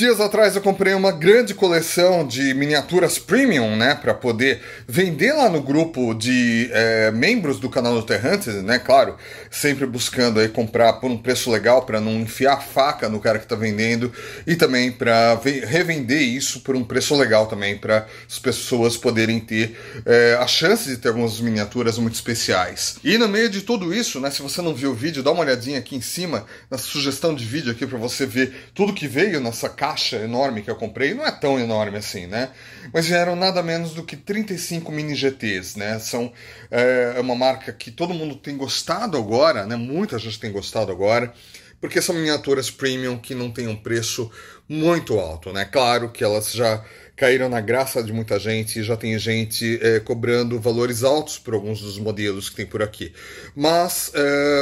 Dias atrás eu comprei uma grande coleção de miniaturas premium, né, para poder vender lá no grupo de membros do canal do T-Hunted, né, claro, sempre buscando aí comprar por um preço legal para não enfiar faca no cara que está vendendo e também para revender isso por um preço legal também para as pessoas poderem ter a chance de ter algumas miniaturas muito especiais. E no meio de tudo isso, né, se você não viu o vídeo, dá uma olhadinha aqui em cima na sugestão de vídeo aqui para você ver tudo que veio nessa caixa enorme que eu comprei. Não é tão enorme assim, né? Mas vieram nada menos do que 35 Mini GTs, né? São uma marca que todo mundo tem gostado agora, né? Muita gente tem gostado agora, porque são miniaturas premium que não tem um preço muito alto, né? Claro que elas já caíram na graça de muita gente, já tem gente cobrando valores altos por alguns dos modelos que tem por aqui. Mas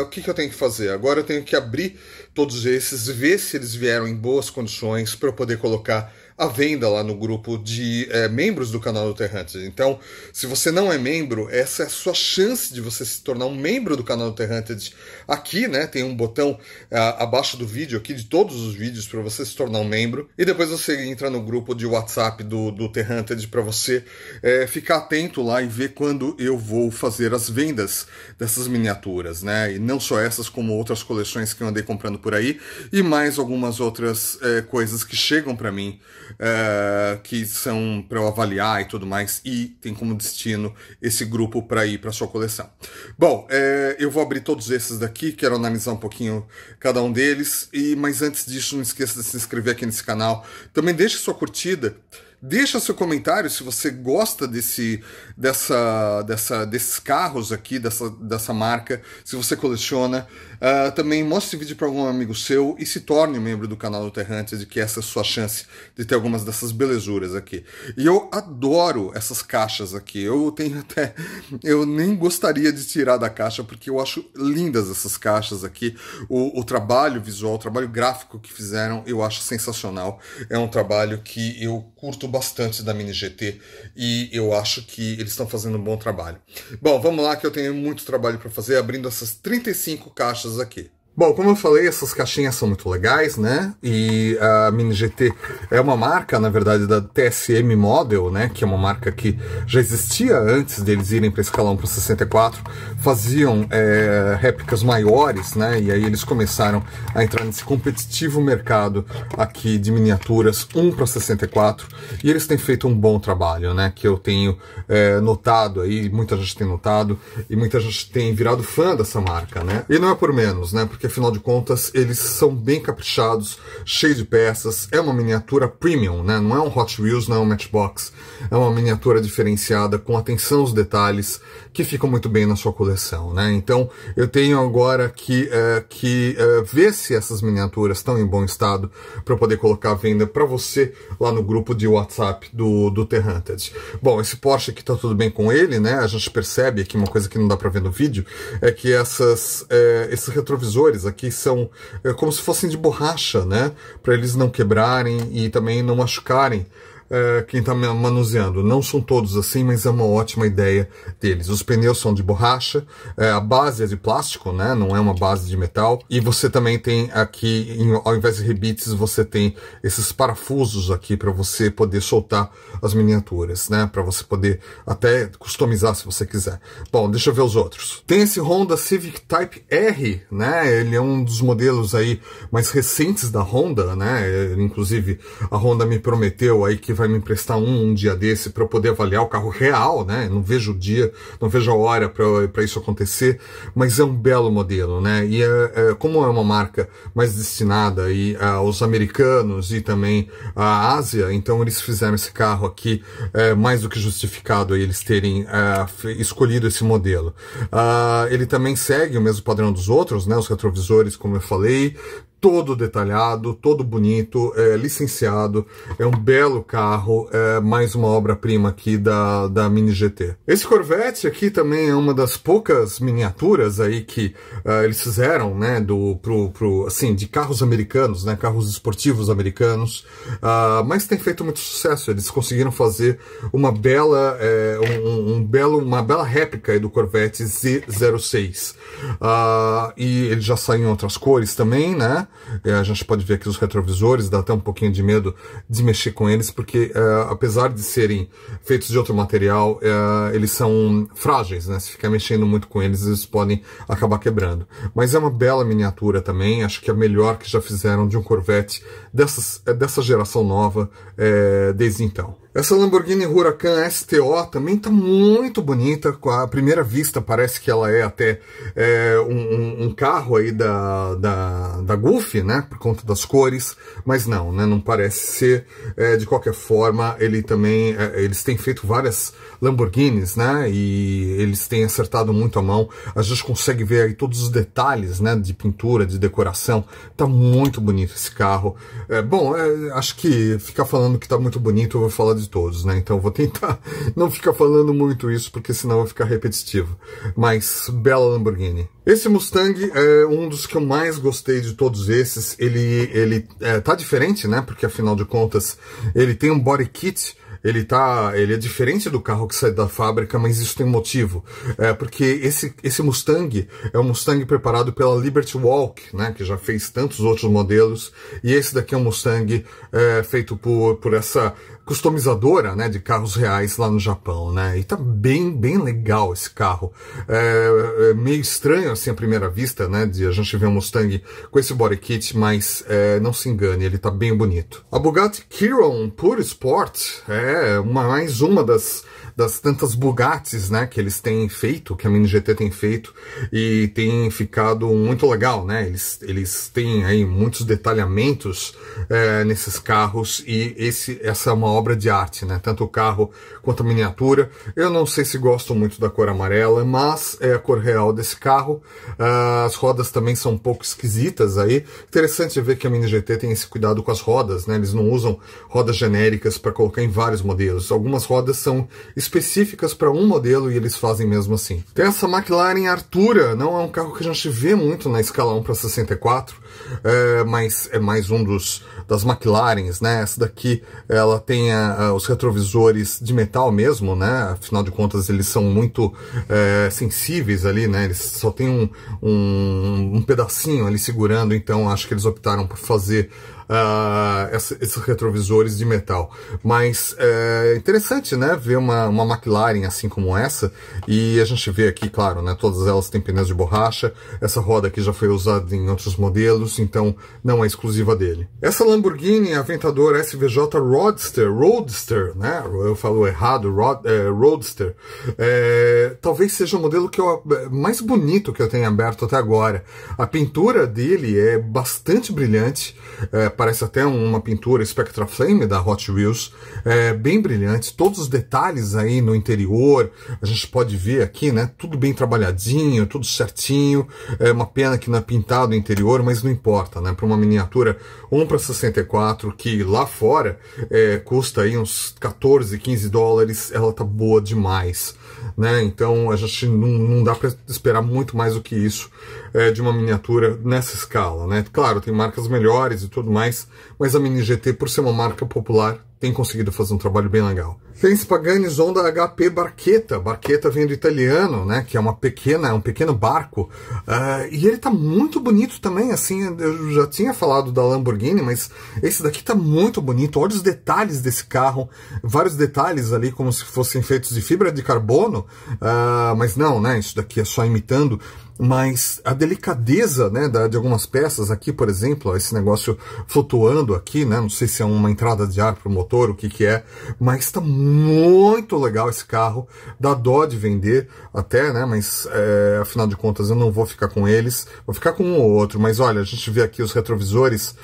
o que eu tenho que fazer? Agora eu tenho que abrir todos esses, ver se eles vieram em boas condições para eu poder colocar à venda lá no grupo de membros do canal do T-Hunted. Então, se você não é membro, essa é a sua chance de você se tornar um membro do canal do T-Hunted. Aqui, né, tem um botão abaixo do vídeo aqui, de todos os vídeos, para você se tornar um membro. E depois você entra no grupo de WhatsApp do T-Hunted para você ficar atento lá e ver quando eu vou fazer as vendas dessas miniaturas, né? E não só essas, como outras coleções que eu andei comprando por aí, e mais algumas outras coisas que chegam para mim, que são para eu avaliar e tudo mais, e tem como destino esse grupo para ir para sua coleção. Bom, eu vou abrir todos esses daqui, quero analisar um pouquinho cada um deles, mas antes disso não esqueça de se inscrever aqui nesse canal, também deixe sua curtida, deixa seu comentário se você gosta desses carros aqui, dessa marca, se você coleciona. Também mostre esse vídeo para algum amigo seu e se torne um membro do canal do T-Hunted, que essa é a sua chance de ter algumas dessas belezuras aqui. E eu adoro essas caixas aqui. Eu nem gostaria de tirar da caixa, porque eu acho lindas essas caixas aqui. O trabalho visual, o trabalho gráfico que fizeram, eu acho sensacional. É um trabalho que eu curto bastante da Mini GT e eu acho que eles estão fazendo um bom trabalho. Bom, vamos lá que eu tenho muito trabalho para fazer abrindo essas 35 caixas aqui. Bom, como eu falei, essas caixinhas são muito legais, né? E a Mini GT é uma marca, na verdade, da TSM Model, né? Que é uma marca que já existia antes deles irem para escalão para 64. Faziam réplicas maiores, né? E aí eles começaram a entrar nesse competitivo mercado aqui de miniaturas 1 para 64. E eles têm feito um bom trabalho, né? Que eu tenho notado aí, muita gente tem notado. E muita gente tem virado fã dessa marca, né? E não é por menos, né? Porque afinal de contas eles são bem caprichados, cheio de peças, é uma miniatura premium, né? Não é um Hot Wheels, não é um Matchbox, é uma miniatura diferenciada, com atenção aos detalhes, que ficam muito bem na sua coleção, né? Então eu tenho agora que ver se essas miniaturas estão em bom estado para poder colocar à venda para você lá no grupo de WhatsApp do T-Hunted. Bom, esse Porsche aqui tá tudo bem com ele, né? A gente percebe aqui uma coisa que não dá para ver no vídeo, é que esses retrovisores aqui são como se fossem de borracha, né? Para eles não quebrarem e também não machucarem quem está manuseando. Não são todos assim, mas é uma ótima ideia deles. Os pneus são de borracha, a base é de plástico, né? Não é uma base de metal. E você também tem aqui, ao invés de rebites, você tem esses parafusos aqui para você poder soltar as miniaturas, né? Para você poder até customizar se você quiser. Bom, deixa eu ver os outros. Tem esse Honda Civic Type R, né? Ele é um dos modelos aí mais recentes da Honda, né? Inclusive, a Honda me prometeu aí que vai me emprestar um dia desse para eu poder avaliar o carro real, né? Não vejo o dia, não vejo a hora para isso acontecer, mas é um belo modelo, né? E como é uma marca mais destinada aí aos americanos e também à Ásia, então eles fizeram esse carro aqui mais do que justificado aí eles terem escolhido esse modelo. Ele também segue o mesmo padrão dos outros, né? Os retrovisores, como eu falei, todo detalhado, todo bonito, licenciado, é um belo carro, mais uma obra-prima aqui da Mini GT. Esse Corvette aqui também é uma das poucas miniaturas aí que eles fizeram, né, assim, de carros americanos, né, carros esportivos americanos, mas tem feito muito sucesso, eles conseguiram fazer uma bela, uma bela réplica aí do Corvette Z06, e ele já saiu em outras cores também, né? A gente pode ver aqui os retrovisores, dá até um pouquinho de medo de mexer com eles, porque apesar de serem feitos de outro material, eles são frágeis, né? Se ficar mexendo muito com eles, eles podem acabar quebrando. Mas é uma bela miniatura também, acho que é a melhor que já fizeram de um Corvette dessa geração nova desde então. Essa Lamborghini Huracan STO também está muito bonita. À primeira vista parece que ela é até um carro aí da Goofy, né, por conta das cores, mas não, né, não parece ser. De qualquer forma, ele também, eles têm feito várias Lamborghinis, né, e eles têm acertado muito a mão. A gente consegue ver aí todos os detalhes, né, de pintura, de decoração. Tá muito bonito esse carro. Acho que ficar falando que tá muito bonito, eu vou falar de todos, né? Então vou tentar não ficar falando muito isso, porque senão vai ficar repetitivo. Mas bela Lamborghini. Esse Mustang é um dos que eu mais gostei de todos esses. Ele tá diferente, né? Porque afinal de contas ele tem um body kit. Ele é diferente do carro que sai da fábrica, mas isso tem um motivo. Porque esse Mustang é um Mustang preparado pela Liberty Walk, né, que já fez tantos outros modelos. E esse daqui é um Mustang feito por essa customizadora, né, de carros reais lá no Japão, né? E tá bem legal esse carro. É meio estranho assim à primeira vista, né, de a gente ver um Mustang com esse body kit, mas não se engane, ele tá bem bonito. A Bugatti Chiron Pure Sport é mais uma das tantas Bugattis, né, que eles têm feito, que a Mini GT tem feito, e tem ficado muito legal, né? Eles têm aí muitos detalhamentos nesses carros, e essa é uma obra de arte, né? Tanto o carro quanto a miniatura. Eu não sei se gosto muito da cor amarela, mas é a cor real desse carro. As rodas também são um pouco esquisitas aí. Interessante ver que a Mini GT tem esse cuidado com as rodas, né? Eles não usam rodas genéricas para colocar em vários modelos. Algumas rodas são específicas para um modelo e eles fazem mesmo assim. Tem essa McLaren Artura, não é um carro que a gente vê muito na escala 1/64, mas é mais um das McLarens, né? Essa daqui, ela tem os retrovisores de metal mesmo, né? Afinal de contas, eles são muito sensíveis ali, né? Eles só tem um pedacinho ali segurando, então acho que eles optaram por fazer esses retrovisores de metal. Mas é interessante, né, ver uma McLaren assim como essa. E a gente vê aqui, claro, né, todas elas têm pneus de borracha. Essa roda aqui já foi usada em outros modelos, então não é exclusiva dele. Essa Lamborghini Aventador SVJ Roadster, né, eu falo errado, Roadster, talvez seja o modelo que mais bonito que eu tenha aberto até agora. A pintura dele é bastante brilhante, parece até uma pintura Spectra Flame da Hot Wheels, bem brilhante, todos os detalhes aí no interior, a gente pode ver aqui, né, tudo bem trabalhadinho, tudo certinho. É uma pena que não é pintado o interior, mas não importa, né, para uma miniatura 1/64 que lá fora custa aí uns 14, 15 dólares, ela tá boa demais, né, então a gente não dá para esperar muito mais do que isso de uma miniatura nessa escala, né, claro, tem marcas melhores e tudo mais, mas a Mini GT, por ser uma marca popular, tem conseguido fazer um trabalho bem legal. Tem esse Pagani Honda HP Barchetta. Barchetta vem do italiano, né? Que é um pequeno barco. E ele tá muito bonito também, assim. Eu já tinha falado da Lamborghini, mas esse daqui tá muito bonito. Olha os detalhes desse carro. Vários detalhes ali, como se fossem feitos de fibra de carbono. Mas não, né? Isso daqui é só imitando. Mas a delicadeza, né, de algumas peças aqui, por exemplo, ó, esse negócio flutuando aqui, né, não sei se é uma entrada de ar para o motor, o que que é, mas tá muito legal esse carro, dá dó de vender até, né, mas afinal de contas eu não vou ficar com eles, vou ficar com um ou outro, mas olha, a gente vê aqui os retrovisores,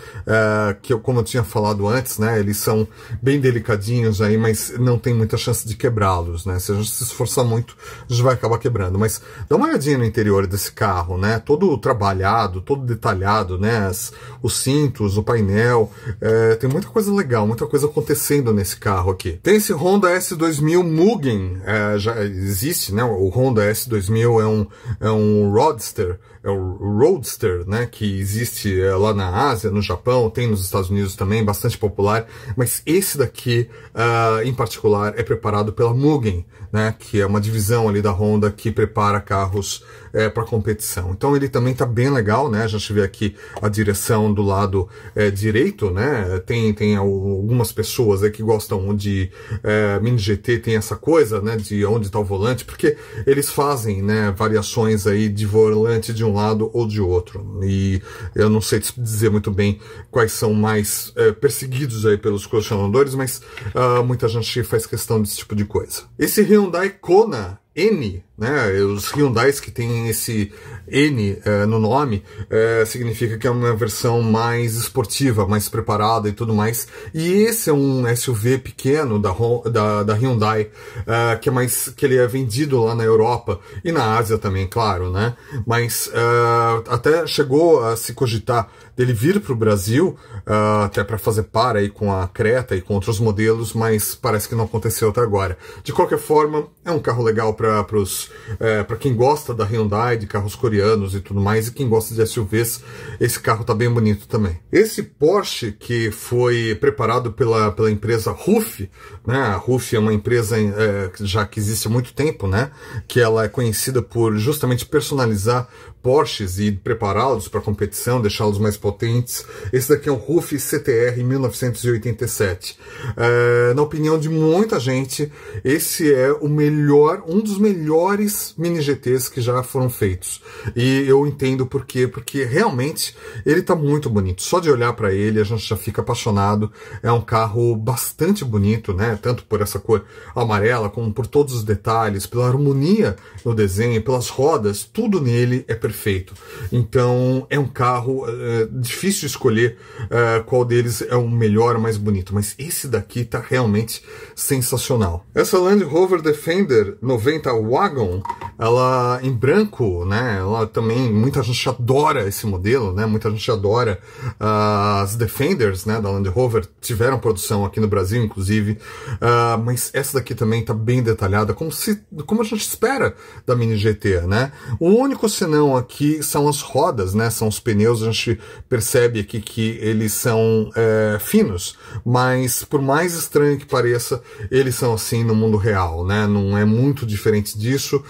como eu tinha falado antes, né, eles são bem delicadinhos aí, mas não tem muita chance de quebrá-los, né, se a gente se esforçar muito, a gente vai acabar quebrando, mas dá uma olhadinha no interior desse carro, né, todo trabalhado, todo detalhado, né, os cintos, o painel, tem muita coisa legal, muita coisa acontecendo nesse carro aqui. Tem esse Honda S2000 Mugen, já existe, né, o Honda S2000 é um Roadster, é o Roadster, né, que existe lá na Ásia, no Japão, tem nos Estados Unidos também, bastante popular, mas esse daqui, em particular, é preparado pela Mugen, né, que é uma divisão ali da Honda que prepara carros para competição. Então ele também está bem legal, né, a gente vê aqui a direção do lado direito, né, tem algumas pessoas que gostam de Mini GT, tem essa coisa, né, de onde está o volante, porque eles fazem, né, variações aí de volante de um lado ou de outro, e eu não sei dizer muito bem quais são mais perseguidos aí pelos colecionadores, mas muita gente faz questão desse tipo de coisa. Esse Hyundai Kona N, né, os Hyundais que tem esse N no nome, significa que é uma versão mais esportiva, mais preparada e tudo mais, e esse é um SUV pequeno da Hyundai, que ele é vendido lá na Europa e na Ásia também, claro, né, mas até chegou a se cogitar dele vir para o Brasil, até para fazer par aí com a Creta e com outros modelos, mas parece que não aconteceu até agora. De qualquer forma, é um carro legal para quem gosta da Hyundai, de carros coreanos e tudo mais, e quem gosta de SUVs, esse carro tá bem bonito também. Esse Porsche, que foi preparado pela empresa Ruf, né? A Ruf é uma empresa já que existe há muito tempo, né? Que ela é conhecida por justamente personalizar Porsches e prepará-los para competição, deixá-los mais potentes. Esse daqui é um Ruf CTR 1987. Na opinião de muita gente, esse é o melhor, um dos melhores Mini GTs que já foram feitos. E eu entendo por quê, porque realmente ele está muito bonito. Só de olhar para ele a gente já fica apaixonado. É um carro bastante bonito, né? Tanto por essa cor amarela, como por todos os detalhes, pela harmonia no desenho, pelas rodas, tudo nele é perfeito. Então é um carro difícil escolher qual deles é o melhor, o mais bonito, mas esse daqui tá realmente sensacional. Essa Land Rover Defender 90 Wagon, ela em branco, né, ela também, muita gente adora esse modelo, né, muita gente adora as Defenders, né, da Land Rover, tiveram produção aqui no Brasil, inclusive, mas essa daqui também tá bem detalhada, como a gente espera da Mini GT, né. O único senão aqui são as rodas, né, são os pneus, a gente percebe aqui que eles são finos, mas por mais estranho que pareça, eles são assim no mundo real, né, não é muito diferente disso,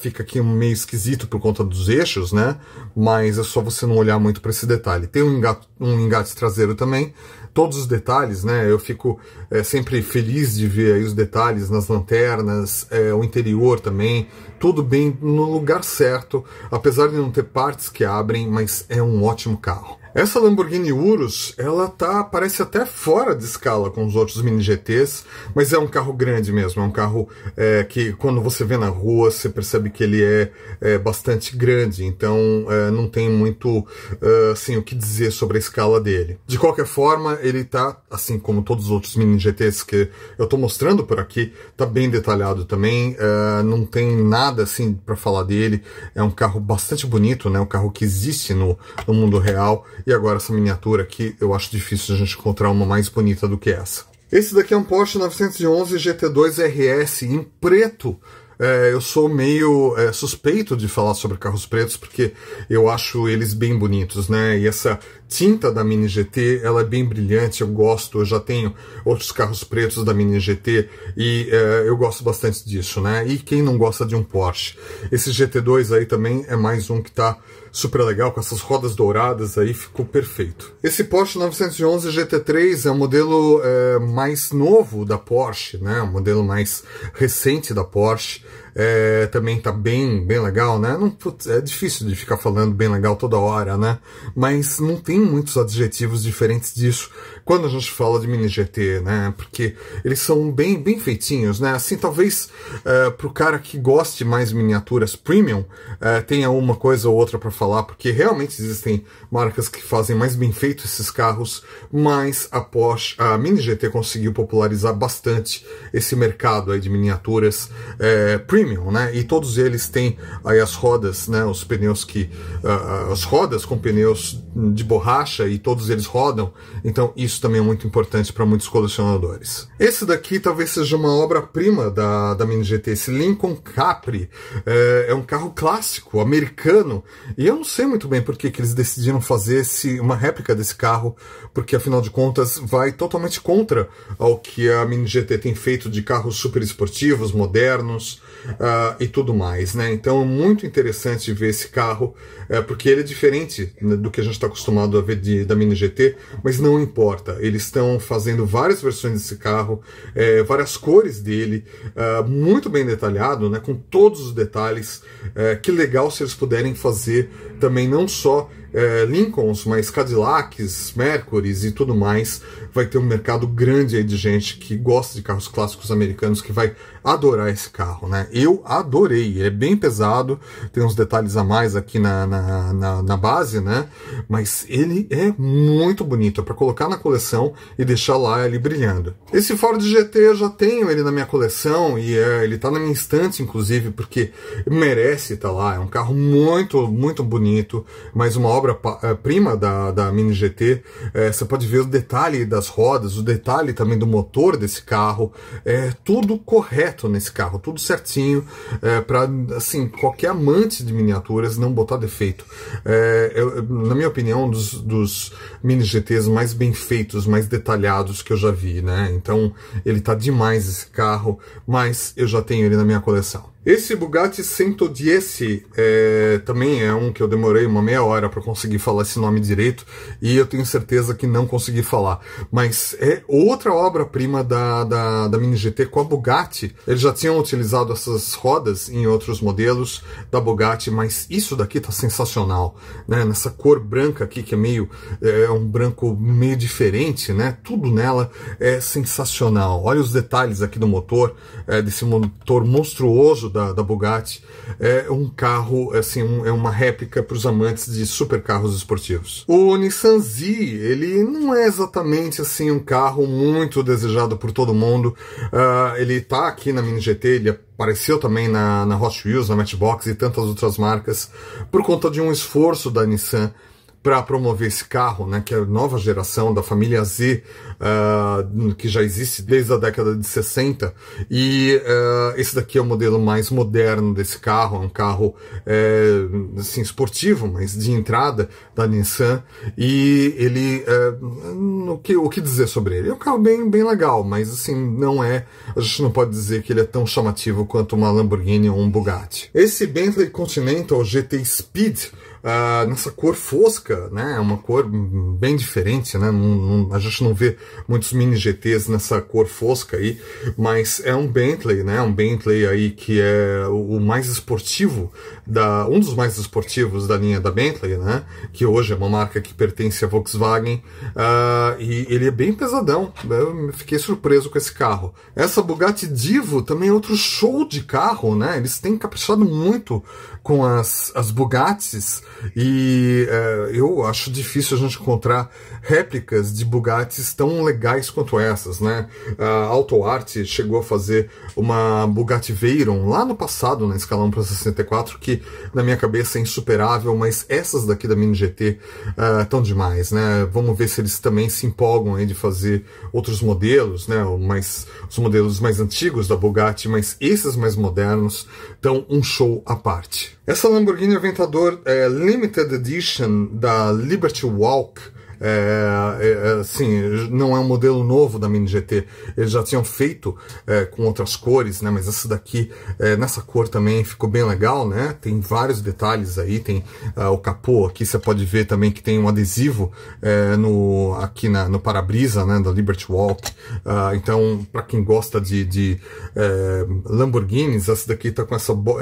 fica aqui meio esquisito por conta dos eixos, né, mas é só você não olhar muito para esse detalhe. Tem um engate traseiro também, todos os detalhes, né, eu fico sempre feliz de ver aí os detalhes nas lanternas, o interior também, tudo bem no lugar certo, apesar de não ter partes que abrem, mas é um ótimo carro. Essa Lamborghini Urus, ela parece até fora de escala com os outros Mini GTs, mas é um carro grande mesmo, é um carro que quando você vê na rua, você percebe que ele é bastante grande, então não tem muito assim, o que dizer sobre a escala dele. De qualquer forma, ele tá, assim como todos os outros Mini GTs que eu tô mostrando por aqui, tá bem detalhado também, não tem nada assim para falar dele, é um carro bastante bonito, né, um carro que existe no mundo real. E agora essa miniatura aqui, eu acho difícil a gente encontrar uma mais bonita do que essa. Esse daqui é um Porsche 911 GT2 RS em preto. Eu sou meio suspeito de falar sobre carros pretos, porque eu acho eles bem bonitos, né? E essa tinta da Mini GT, ela é bem brilhante, eu gosto, eu já tenho outros carros pretos da Mini GT e eu gosto bastante disso, né? E quem não gosta de um Porsche? Esse GT2 aí também é mais um que tá super legal, com essas rodas douradas aí, ficou perfeito. Esse Porsche 911 GT3 é o modelo mais novo da Porsche, né? O modelo mais recente da Porsche. Também tá bem legal, né? Não, é difícil de ficar falando bem legal toda hora, né? Mas não tem muitos adjetivos diferentes disso quando a gente fala de Mini GT, né? Porque eles são bem feitinhos, né? Assim, talvez pro cara que goste mais de miniaturas premium, tenha uma coisa ou outra para falar, porque realmente existem marcas que fazem mais bem feito esses carros, mas a Mini GT conseguiu popularizar bastante esse mercado aí de miniaturas premium, premium, né? E todos eles têm aí as rodas, né? Os pneus que... as rodas com pneus de borracha, e todos eles rodam. Então isso também é muito importante para muitos colecionadores. Esse daqui talvez seja uma obra-prima da Mini GT. Esse Lincoln Capri é um carro clássico, americano. E eu não sei muito bem por que eles decidiram fazer uma réplica desse carro, porque afinal de contas vai totalmente contra ao que a Mini GT tem feito de carros super esportivos, modernos e tudo mais, né? Então é muito interessante ver esse carro, porque ele é diferente do que a gente está acostumado a ver da Mini GT, mas não importa. Eles estão fazendo várias versões desse carro, várias cores dele, muito bem detalhado, né? Com todos os detalhes. Que legal se eles puderem fazer também não só Lincolns, mas Cadillacs, Mercurys e tudo mais. Vai ter um mercado grande aí de gente que gosta de carros clássicos americanos, que vai adorar esse carro, né? Eu adorei, ele é bem pesado, tem uns detalhes a mais aqui na base, né? Mas ele é muito bonito, é para colocar na coleção e deixar lá ele brilhando. Esse Ford GT eu já tenho ele na minha coleção, e ele tá na minha estante, inclusive, porque merece estar lá. É um carro muito, muito bonito, mas uma obra-prima da Mini GT. Você pode ver o detalhe das rodas, o detalhe também do motor desse carro, tudo correto nesse carro, tudo certinho, para assim, qualquer amante de miniaturas não botar defeito. Na minha opinião, dos Mini GTs mais bem feitos, mais detalhados que eu já vi, né? Então ele tá demais esse carro, mas eu já tenho ele na minha coleção. Esse Bugatti 110 também é um que eu demorei uma meia hora para conseguir falar esse nome direito, e eu tenho certeza que não consegui falar, mas é outra obra-prima da Mini GT com a Bugatti. Eles já tinham utilizado essas rodas em outros modelos da Bugatti, mas isso daqui tá sensacional, né? Nessa cor branca aqui, que é meio um branco meio diferente, né? Tudo nela é sensacional. Olha os detalhes aqui do motor, desse motor monstruoso da Bugatti. É um carro, assim, é uma réplica para os amantes de super carros esportivos. O Nissan Z, ele não é exatamente assim um carro muito desejado por todo mundo. Ele tá aqui na Mini GT, ele apareceu também na Hot Wheels, na Matchbox e tantas outras marcas, por conta de um esforço da Nissan para promover esse carro, né, que é a nova geração da família Z, que já existe desde a década de 60, e esse daqui é o modelo mais moderno desse carro. É um carro assim, esportivo, mas de entrada da Nissan, e ele, o que dizer sobre ele? É um carro bem, bem legal, mas assim, não é, a gente não pode dizer que ele é tão chamativo quanto uma Lamborghini ou um Bugatti. Esse Bentley Continental GT Speed, nessa cor fosca, né? É uma cor bem diferente, né? A gente não vê muitos Mini GTs nessa cor fosca aí, mas é um Bentley, né? Um Bentley aí que é o mais esportivo, um dos mais esportivos da linha da Bentley, né? Que hoje é uma marca que pertence à Volkswagen, e ele é bem pesadão. Eu fiquei surpreso com esse carro. Essa Bugatti Divo também é outro show de carro, né? Eles têm caprichado muito com as Bugattis, e eu acho difícil a gente encontrar réplicas de Bugattis tão legais quanto essas, né? A Auto Art chegou a fazer uma Bugatti Veyron lá no passado, na escala 1/64, que na minha cabeça é insuperável, mas essas daqui da Mini GT tão demais, né? Vamos ver se eles também se empolgam aí de fazer outros modelos, né? Os modelos mais antigos da Bugatti, mas esses mais modernos estão um show à parte. Essa Lamborghini Aventador Limited Edition da Liberty Walk, assim, não é um modelo novo da Mini GT. Eles já tinham feito com outras cores, né? Mas essa daqui, nessa cor também ficou bem legal, né? Tem vários detalhes aí, tem o capô aqui, você pode ver também que tem um adesivo aqui no para-brisa, né? Da Liberty Walk. Então, para quem gosta de Lamborghinis, essa daqui tá com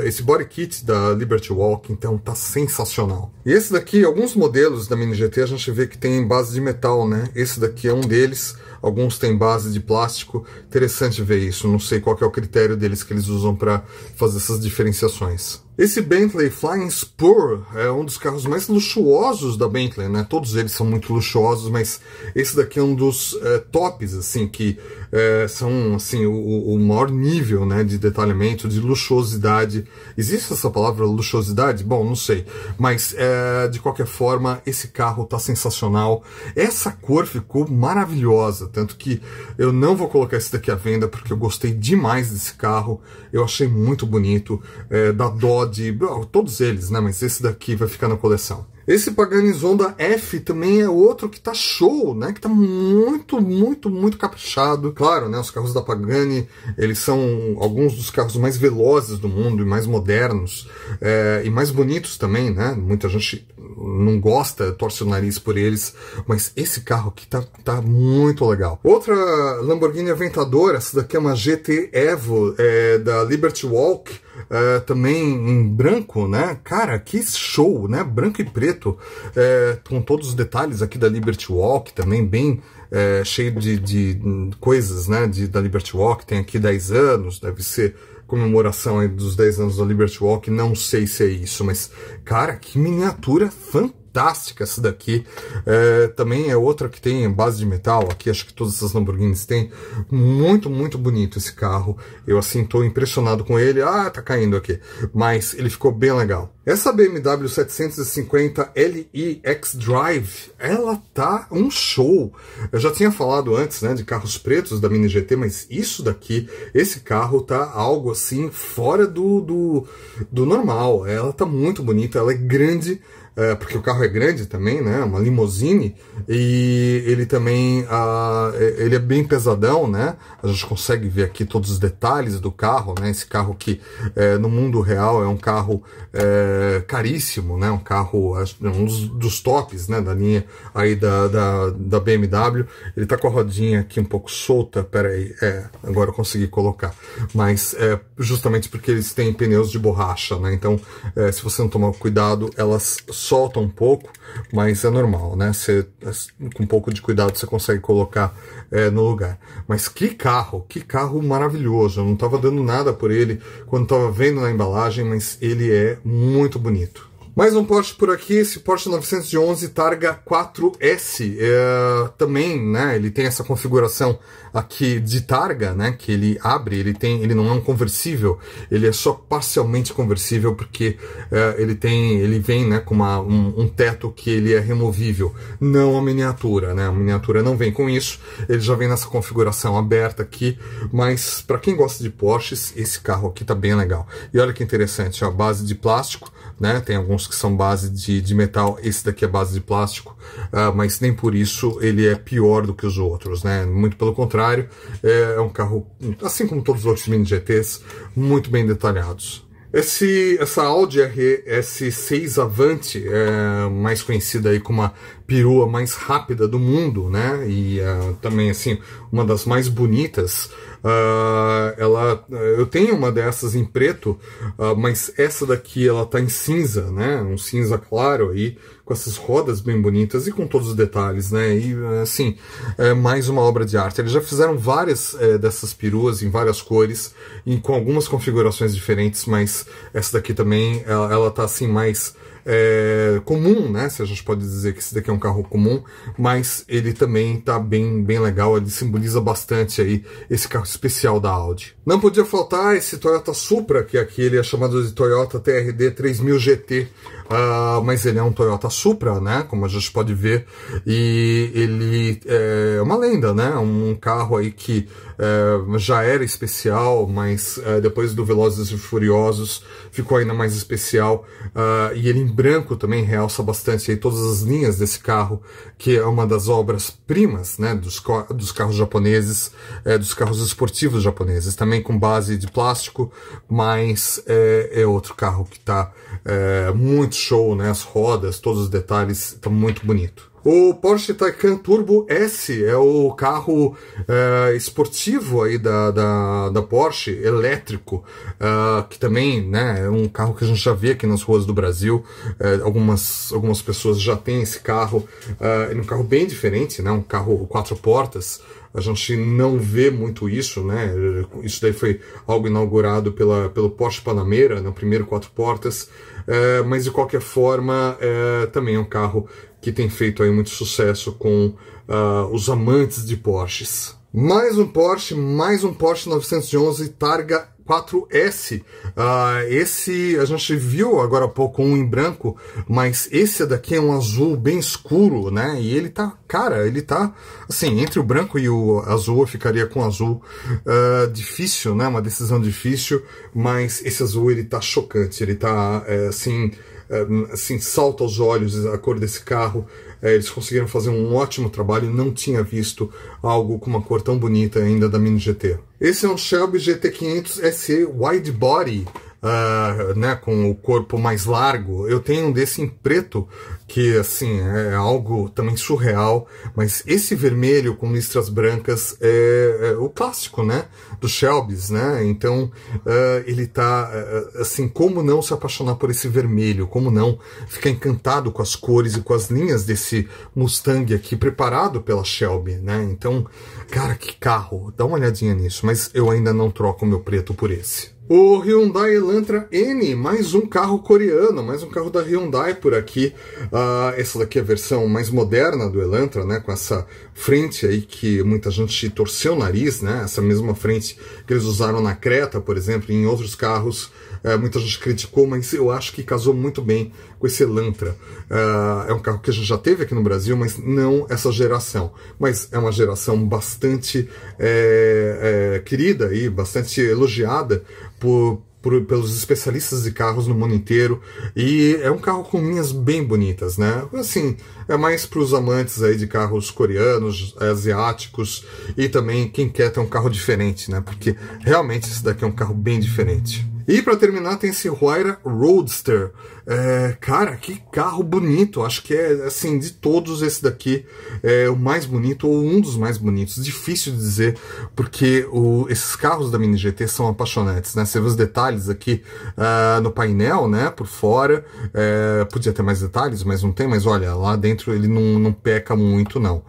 esse body kit da Liberty Walk, então tá sensacional. E esse daqui, alguns modelos da Mini GT a gente vê que tem base de metal, né? Esse daqui é um deles. Alguns têm base de plástico. Interessante ver isso. Não sei qual que é o critério deles que eles usam para fazer essas diferenciações. Esse Bentley Flying Spur é um dos carros mais luxuosos da Bentley, né? Todos eles são muito luxuosos, mas esse daqui é um dos tops, assim, que são assim, o maior nível, né, de detalhamento, de luxuosidade. Existe essa palavra luxuosidade? Bom, não sei, mas de qualquer forma, esse carro tá sensacional. Essa cor ficou maravilhosa, tanto que eu não vou colocar esse daqui à venda porque eu gostei demais desse carro. Eu achei muito bonito, da Dodge, todos eles, né, mas esse daqui vai ficar na coleção. Esse Pagani Zonda F também é outro que tá show, né? Que tá muito, muito, muito caprichado. Claro, né? Os carros da Pagani, eles são alguns dos carros mais velozes do mundo e mais modernos, e mais bonitos também, né? Muita gente não gosta, torce o nariz por eles, mas esse carro aqui tá muito legal. Outra Lamborghini Aventador, essa daqui é uma GT Evo, da Liberty Walk, também em branco, né? Cara, que show, né? Branco e preto, com todos os detalhes aqui da Liberty Walk, também bem cheio de coisas, né? Da Liberty Walk, tem aqui 10 anos, deve ser comemoração aí dos 10 anos da Liberty Walk, não sei se é isso, mas, cara, que miniatura fantástica essa daqui. Também é outra que tem base de metal aqui, acho que todas essas Lamborghinis têm. Muito, muito bonito esse carro. Eu assim estou impressionado com ele. Ah, tá caindo aqui, mas ele ficou bem legal. Essa BMW 750 Li X-Drive, ela tá um show. Eu já tinha falado antes, né, de carros pretos da Mini GT, mas isso daqui, esse carro tá algo assim fora do normal. Ela tá muito bonita, ela é grande, porque o carro é grande também, né? Uma limousine, e ele também ele é bem pesadão, né? A gente consegue ver aqui todos os detalhes do carro, né? Esse carro que no mundo real é um carro caríssimo, né? Um carro, um dos tops, né, da linha aí da BMW. Ele tá com a rodinha aqui um pouco solta, peraí, agora eu consegui colocar, mas é justamente porque eles têm pneus de borracha, né? Então, se você não tomar cuidado, elas solta um pouco, mas é normal, né? Você, com um pouco de cuidado, você consegue colocar no lugar. Mas que carro maravilhoso! Eu não estava dando nada por ele quando estava vendo na embalagem, mas ele é muito bonito. Mais um Porsche por aqui, esse Porsche 911 Targa 4S, também, né, ele tem essa configuração aqui de Targa, né, que ele abre, ele não é um conversível, ele é só parcialmente conversível, porque ele vem, né, com um teto que ele é removível, não a miniatura, né, a miniatura não vem com isso, ele já vem nessa configuração aberta aqui, mas para quem gosta de Porsches, esse carro aqui tá bem legal. E olha que interessante, a base de plástico, né, tem alguns que são base de metal, esse daqui é base de plástico, mas nem por isso ele é pior do que os outros, né? Muito pelo contrário, é um carro, assim como todos os outros Mini GTs, muito bem detalhados. Essa Audi RS6 Avante, mais conhecida aí como a perua mais rápida do mundo, né? E também, assim, uma das mais bonitas. Eu tenho uma dessas em preto, mas essa daqui ela tá em cinza, né? Um cinza claro aí, com essas rodas bem bonitas e com todos os detalhes, né? E assim, é mais uma obra de arte. Eles já fizeram várias dessas peruas em várias cores e com algumas configurações diferentes, mas essa daqui também, ela tá assim mais comum, né? Se a gente pode dizer que esse daqui é um carro comum, mas ele também tá bem legal, ele simboliza bastante aí esse carro especial da Audi. Não podia faltar esse Toyota Supra, que aqui ele é chamado de Toyota TRD 3000 GT, mas ele é um Toyota Supra, né? Como a gente pode ver, e ele é uma lenda, né? Um carro aí que já era especial, mas depois do Velozes e Furiosos ficou ainda mais especial, e ele em branco também realça bastante aí todas as linhas desse carro, que é uma das obras-primas, né, dos carros japoneses, dos carros esportivos japoneses, também com base de plástico, mas é outro carro que tá muito show, né, as rodas, todos os detalhes, tá muito bonito. O Porsche Taycan Turbo S é o carro esportivo aí da Porsche, elétrico, que também, né, é um carro que a gente já vê aqui nas ruas do Brasil. Algumas pessoas já têm esse carro, é um carro bem diferente, né, um carro 4 portas. A gente não vê muito isso, né? Isso daí foi algo inaugurado pelo Porsche Panamera, no primeiro 4 portas, mas de qualquer forma também é um carro que tem feito aí muito sucesso com os amantes de Porsches. mais um Porsche 911 Targa 4S. Esse a gente viu agora há pouco um em branco, mas esse daqui é um azul bem escuro, né? E ele tá, cara, ele tá assim, entre o branco e o azul eu ficaria com o azul. Difícil, né? Uma decisão difícil, mas esse azul ele tá chocante, ele tá assim, salta aos olhos a cor desse carro. Eles conseguiram fazer um ótimo trabalho, não tinha visto algo com uma cor tão bonita ainda da Mini GT. Esse é um Shelby GT500 SE Wide Body, né, com o corpo mais largo. Eu tenho um desse em preto, que assim, é algo também surreal, mas esse vermelho com listras brancas é o clássico, né, do Shelby's, né? Então ele tá assim, como não se apaixonar por esse vermelho, como não ficar encantado com as cores e com as linhas desse Mustang aqui preparado pela Shelby, né? Então, cara, que carro, dá uma olhadinha nisso, mas eu ainda não troco o meu preto por esse. O Hyundai Elantra N, mais um carro coreano, mais um carro da Hyundai por aqui. Essa daqui é a versão mais moderna do Elantra, né? Com essa frente aí que muita gente torceu o nariz, né? Essa mesma frente que eles usaram na Creta, por exemplo, e em outros carros. Muita gente criticou, mas eu acho que casou muito bem com esse Elantra. É um carro que a gente já teve aqui no Brasil, mas não essa geração. Mas é uma geração bastante querida e bastante elogiada pelos especialistas de carros no mundo inteiro, e é um carro com linhas bem bonitas, né? Assim, é mais para os amantes aí de carros coreanos, asiáticos, e também quem quer ter um carro diferente, né? Porque realmente esse daqui é um carro bem diferente. E para terminar tem esse Huayra Roadster. Cara, que carro bonito. Acho que é, assim, de todos esse daqui é o mais bonito, ou um dos mais bonitos. Difícil de dizer, porque esses carros da Mini GT são apaixonantes, né? Você vê os detalhes aqui no painel, né? Por fora. Podia ter mais detalhes, mas não tem. Mas olha, lá dentro ele não peca muito, não.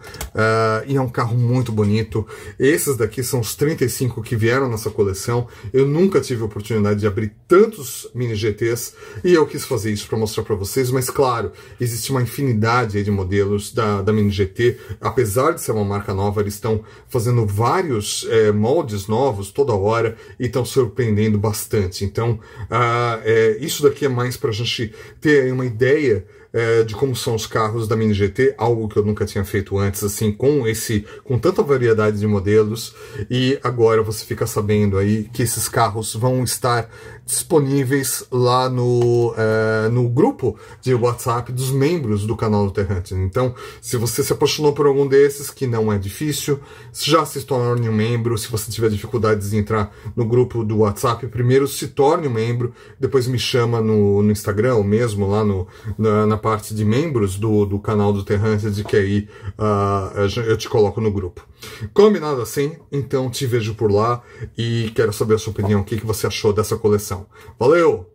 E é um carro muito bonito. Esses daqui são os 35 que vieram nessa coleção. Eu nunca tive a oportunidade de abrir tantos Mini GTs, e eu quis fazer isso para mostrar para vocês, mas claro, existe uma infinidade aí de modelos da Mini GT. Apesar de ser uma marca nova, eles estão fazendo vários moldes novos toda hora e estão surpreendendo bastante. Então isso daqui é mais para a gente ter aí uma ideia de como são os carros da Mini GT, algo que eu nunca tinha feito antes, assim, com tanta variedade de modelos. E agora você fica sabendo aí que esses carros vão estar disponíveis lá no grupo de WhatsApp dos membros do canal do T-Hunted. Então, se você se apaixonou por algum desses, que não é difícil, já se torne um membro. Se você tiver dificuldades em entrar no grupo do WhatsApp, primeiro se torne um membro, depois me chama no Instagram, ou mesmo lá na parte de membros do canal do T-Hunted, que aí eu te coloco no grupo. Combinado assim? Então te vejo por lá, e quero saber a sua opinião, o que você achou dessa coleção. Valeu!